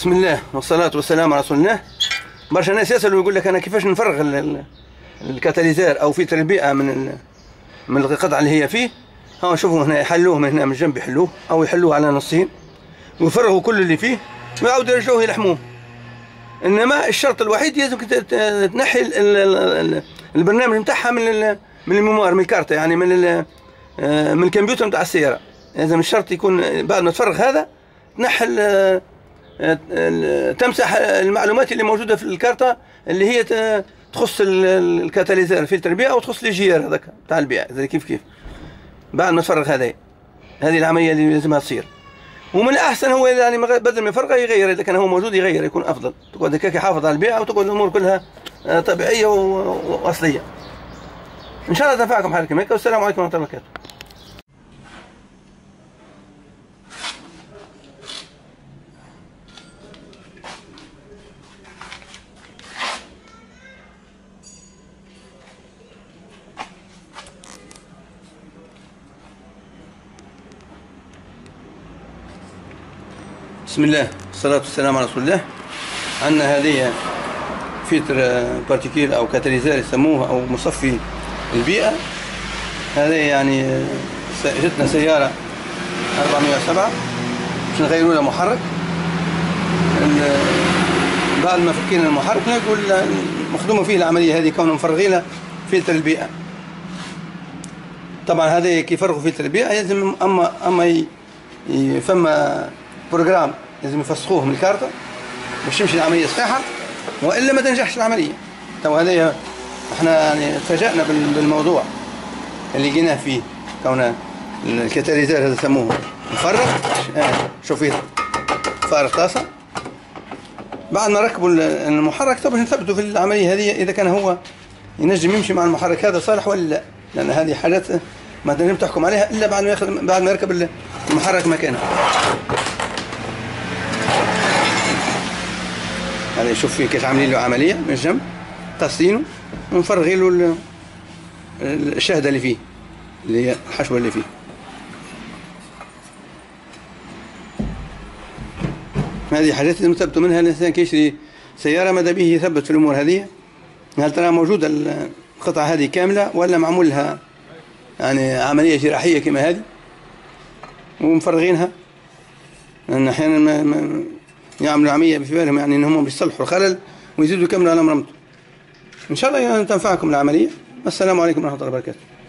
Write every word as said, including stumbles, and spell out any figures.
بسم الله والصلاة والسلام على رسول الله. برشا ناس يسألوا يقول لك أنا كيفاش نفرغ الكاتاليزير أو فلتر البيئة من من القطع اللي هي فيه. ها شوفوا هنا يحلوه من هنا من الجنب، يحلوه أو يحلوه على نصين ويفرغوا كل اللي فيه ويعاودوا يرجعوه يلحموه. إنما الشرط الوحيد لازم تنحي البرنامج نتاعها من من الميموار، من الكارت، يعني من من الكمبيوتر نتاع السيارة. لازم الشرط يكون بعد ما تفرغ هذا تنحي، تمسح المعلومات اللي موجوده في الكارتة اللي هي تخص الكاتاليزير فلتر البيئة وتخص الجيار هذاك تاع البيئة، زي كيف كيف بعد ما تفرغ هذا. هذه العملية اللي لازمها تصير، ومن الأحسن هو يعني بدل ما يفرغها يغير، إذا كان هو موجود يغير يكون أفضل، تقعد هكاك يحافظ على البيئة وتقعد الأمور كلها طبيعية وأصلية. إن شاء الله تنفعكم حالكم هكا، والسلام عليكم ورحمة الله وبركاته. بسم الله والصلاة والسلام على رسول الله. عندنا هذه فلتر بارتيكيل أو كاتاليزير يسموه، أو مصفي البيئة. هذه يعني جتنا سيارة أربعمية وسبعة باش نغيروا لها محرك. بعد ما فكينا المحرك نقول مخدومة فيه العملية هذه كونهم مفرغينها فلتر البيئة. طبعا هذه كي يفرغوا فلتر البيئة لازم أما أما فما بروجرام لازم يفسخوه من الكارتة باش تمشي العملية صحيحة، وإلا ما تنجحش العملية. تو هذايا احنا يعني تفاجأنا بالموضوع اللي لقيناه فيه، كون الكاتاليزير هذا يسموه مفرغ، شوف فيه فارغ طاسة. بعد ما ركبوا المحرك تو باش نثبتوا في العملية هذه إذا كان هو ينجم يمشي مع المحرك هذا صالح ولا لا، لأن هذه حاجات ما تنجم تحكم عليها إلا بعد ما ياخذ، بعد ما يركب المحرك مكانه. هذا شوف فيه كيف عاملين له عملية من الجنب، تسطينه ونفرغين له الشهدة اللي فيه، اللي هي الحشوة اللي فيه. هذه حاجات لازم تثبتوا منها، الإنسان كي يشري سيارة ماذا به يثبت في الأمور هذه. هل ترى موجودة القطعة هذه كاملة ولا معمول لها يعني عملية جراحية كما هذه ومفرغينها؟ لأن أحيانا ما, ما يعملوا عملية في بالهم يعني انهم بيصلحوا الخلل ويزيدوا يكملوا على مرمته. ان شاء الله تنفعكم العملية. والسلام عليكم ورحمة الله وبركاته.